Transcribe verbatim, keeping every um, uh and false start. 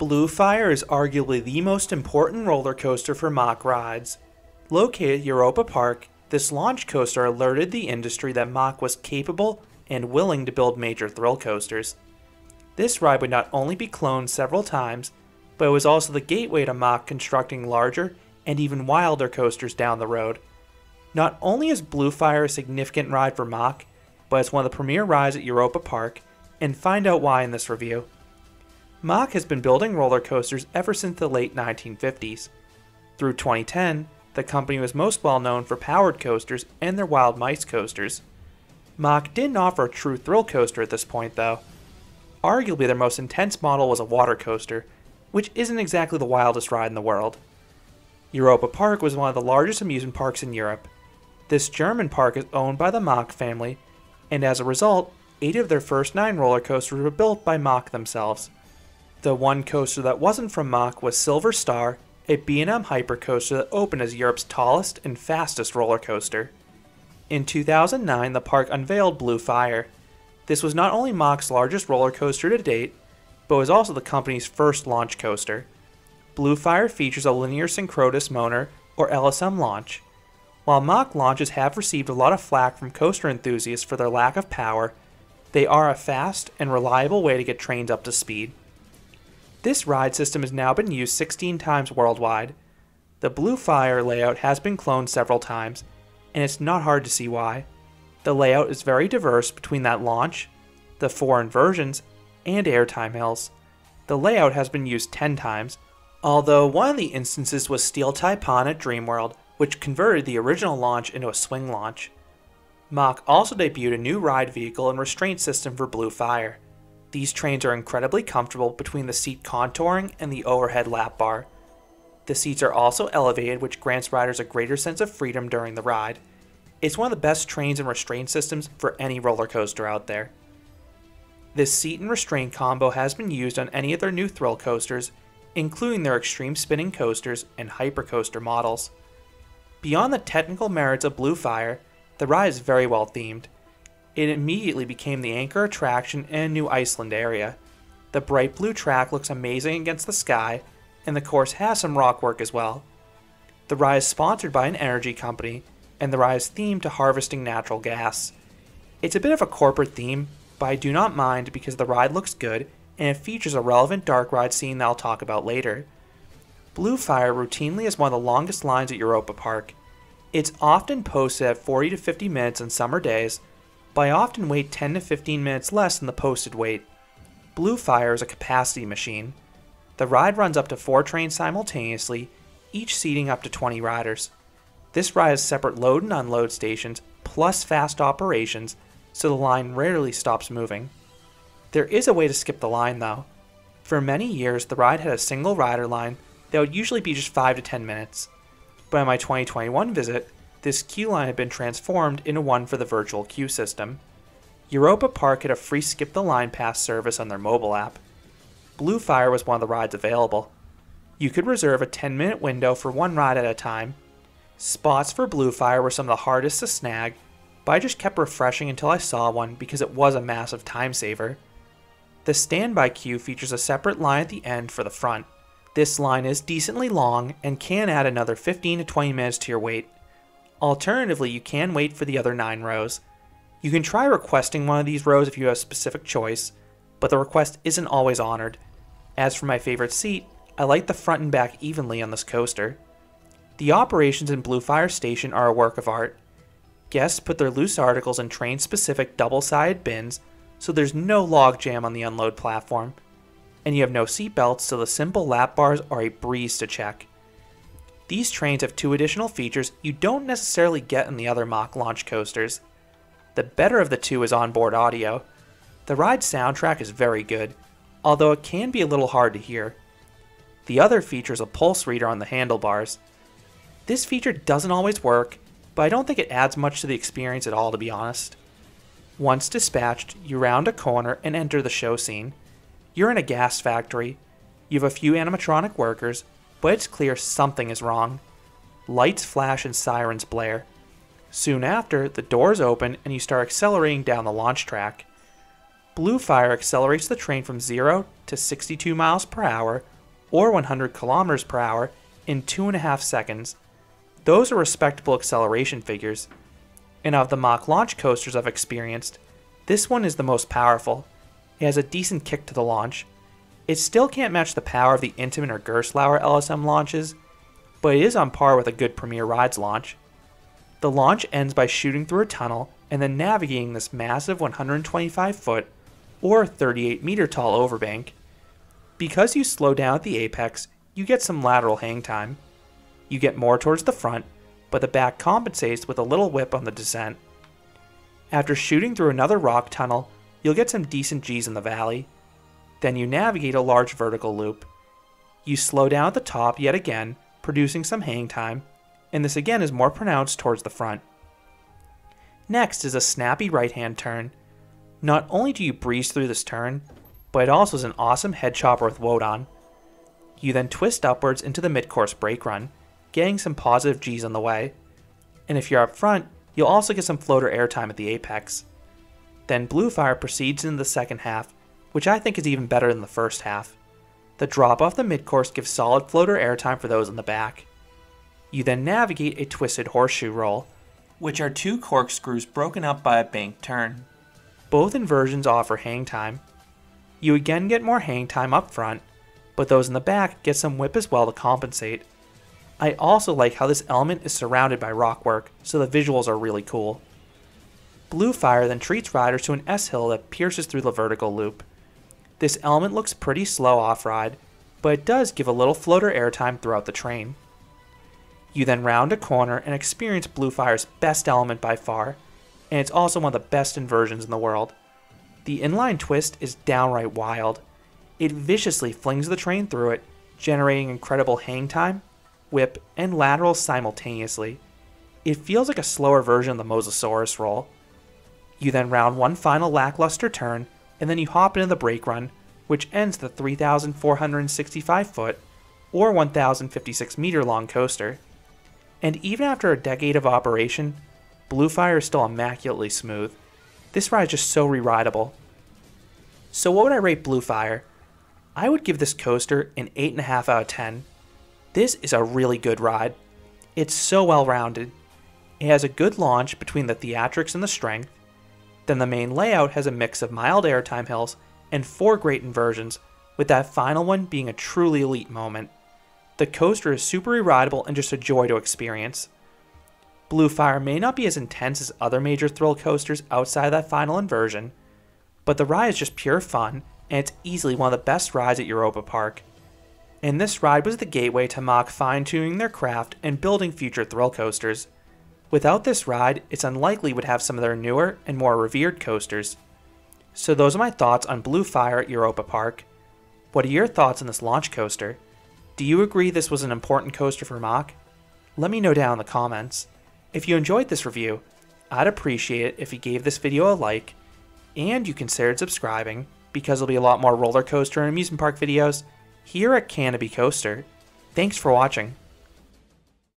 Blue Fire is arguably the most important roller coaster for Mack Rides. Located at Europa Park, this launch coaster alerted the industry that Mack was capable and willing to build major thrill coasters. This ride would not only be cloned several times, but it was also the gateway to Mack constructing larger and even wilder coasters down the road. Not only is Blue Fire a significant ride for Mack, but it's one of the premier rides at Europa Park, and find out why in this review. Mack has been building roller coasters ever since the late nineteen fifties. Through twenty ten, the company was most well known for powered coasters and their wild mice coasters. Mack didn't offer a true thrill coaster at this point though. Arguably their most intense model was a water coaster, which isn't exactly the wildest ride in the world. Europa Park was one of the largest amusement parks in Europe. This German park is owned by the Mack family, and as a result, eight of their first nine roller coasters were built by Mack themselves. The one coaster that wasn't from Mack was Silver Star, a B and M hypercoaster that opened as Europe's tallest and fastest roller coaster. In two thousand nine, the park unveiled Blue Fire. This was not only Mack's largest roller coaster to date, but was also the company's first launch coaster. Blue Fire features a linear synchronous motor, or L S M launch. While Mack launches have received a lot of flack from coaster enthusiasts for their lack of power, they are a fast and reliable way to get trains up to speed. This ride system has now been used sixteen times worldwide. The Blue Fire layout has been cloned several times, and it's not hard to see why. The layout is very diverse between that launch, the four inversions, and airtime hills. The layout has been used ten times, although one of the instances was Steel Taipan at Dreamworld, which converted the original launch into a swing launch. Mack also debuted a new ride vehicle and restraint system for Blue Fire. These trains are incredibly comfortable between the seat contouring and the overhead lap bar. The seats are also elevated, which grants riders a greater sense of freedom during the ride. It's one of the best trains and restraint systems for any roller coaster out there. This seat and restraint combo has been used on any of their new thrill coasters, including their extreme spinning coasters and hypercoaster models. Beyond the technical merits of Blue Fire, the ride is very well themed. It immediately became the anchor attraction in a new Iceland area. The bright blue track looks amazing against the sky, and the course has some rock work as well. The ride is sponsored by an energy company, and the ride is themed to harvesting natural gas. It's a bit of a corporate theme, but I do not mind because the ride looks good and it features a relevant dark ride scene that I'll talk about later. Blue Fire routinely is one of the longest lines at Europa Park. It's often posted at forty to fifty minutes on summer days, but I often wait ten to fifteen minutes less than the posted wait. Blue Fire is a capacity machine. The ride runs up to four trains simultaneously, each seating up to twenty riders. This ride has separate load and unload stations, plus fast operations, so the line rarely stops moving. There is a way to skip the line though. For many years, the ride had a single rider line that would usually be just five to ten minutes. But on my twenty twenty-one visit, this queue line had been transformed into one for the virtual queue system. Europa Park had a free skip the line pass service on their mobile app. Blue Fire was one of the rides available. You could reserve a ten minute window for one ride at a time. Spots for Blue Fire were some of the hardest to snag, but I just kept refreshing until I saw one because it was a massive time saver. The standby queue features a separate line at the end for the front. This line is decently long and can add another fifteen to twenty minutes to your wait. Alternatively, you can wait for the other nine rows. You can try requesting one of these rows if you have a specific choice, but the request isn't always honored. As for my favorite seat, I like the front and back evenly on this coaster. The operations in Blue Fire Station are a work of art. Guests put their loose articles in train-specific double-sided bins, so there's no logjam on the unload platform. And you have no seatbelts, so the simple lap bars are a breeze to check. These trains have two additional features you don't necessarily get in the other Mack launch coasters. The better of the two is onboard audio. The ride soundtrack is very good, although it can be a little hard to hear. The other feature is a pulse reader on the handlebars. This feature doesn't always work, but I don't think it adds much to the experience at all, to be honest. Once dispatched, you round a corner and enter the show scene. You're in a gas factory. You have a few animatronic workers, but it's clear something is wrong. Lights flash and sirens blare. Soon after, the doors open and you start accelerating down the launch track. Blue Fire accelerates the train from zero to sixty-two miles per hour or one hundred kilometers per hour in two and a half seconds. Those are respectable acceleration figures, and of the mock launch coasters I've experienced, this one is the most powerful. It has a decent kick to the launch. It still can't match the power of the Intamin or Gerstlauer L S M launches, but it is on par with a good Premier Rides launch. The launch ends by shooting through a tunnel and then navigating this massive one hundred twenty-five foot or thirty-eight meter tall overbank. Because you slow down at the apex, you get some lateral hang time. You get more towards the front, but the back compensates with a little whip on the descent. After shooting through another rock tunnel, you'll get some decent G's in the valley. Then you navigate a large vertical loop. You slow down at the top yet again, producing some hang time, and this again is more pronounced towards the front. Next is a snappy right-hand turn. Not only do you breeze through this turn, but it also is an awesome head chopper with Wodan. You then twist upwards into the mid-course brake run, getting some positive G's on the way, and if you're up front, you'll also get some floater airtime at the apex. Then Blue Fire proceeds into the second half, which I think is even better than the first half. The drop off the mid-course gives solid floater airtime for those in the back. You then navigate a twisted horseshoe roll, which are two corkscrews broken up by a banked turn. Both inversions offer hang time. You again get more hang time up front, but those in the back get some whip as well to compensate. I also like how this element is surrounded by rock work, so the visuals are really cool. Blue Fire then treats riders to an S-hill that pierces through the vertical loop. This element looks pretty slow off-ride, but it does give a little floater airtime throughout the train. You then round a corner and experience Blue Fire's best element by far, and it's also one of the best inversions in the world. The inline twist is downright wild. It viciously flings the train through it, generating incredible hang time, whip, and lateral simultaneously. It feels like a slower version of the Mosasaurus roll. You then round one final lackluster turn, and then you hop into the brake run, which ends the three thousand four hundred sixty-five foot or one thousand fifty-six meter long coaster. And even after a decade of operation, Blue Fire is still immaculately smooth. This ride is just so re-rideable. So what would I rate Blue Fire? I would give this coaster an eight and a half out of ten. This is a really good ride. It's so well-rounded. It has a good launch between the theatrics and the strength. Then the main layout has a mix of mild airtime hills and four great inversions, with that final one being a truly elite moment. The coaster is super re-rideable and just a joy to experience. Blue Fire may not be as intense as other major thrill coasters outside of that final inversion, but the ride is just pure fun, and it's easily one of the best rides at Europa Park. And this ride was the gateway to Mach fine-tuning their craft and building future thrill coasters. Without this ride, it's unlikely would have some of their newer and more revered coasters. So those are my thoughts on Blue Fire at Europa Park. What are your thoughts on this launch coaster? Do you agree this was an important coaster for Mach? Let me know down in the comments. If you enjoyed this review, I'd appreciate it if you gave this video a like, and you considered subscribing, because there'll be a lot more roller coaster and amusement park videos here at Canobie Coaster. Thanks for watching.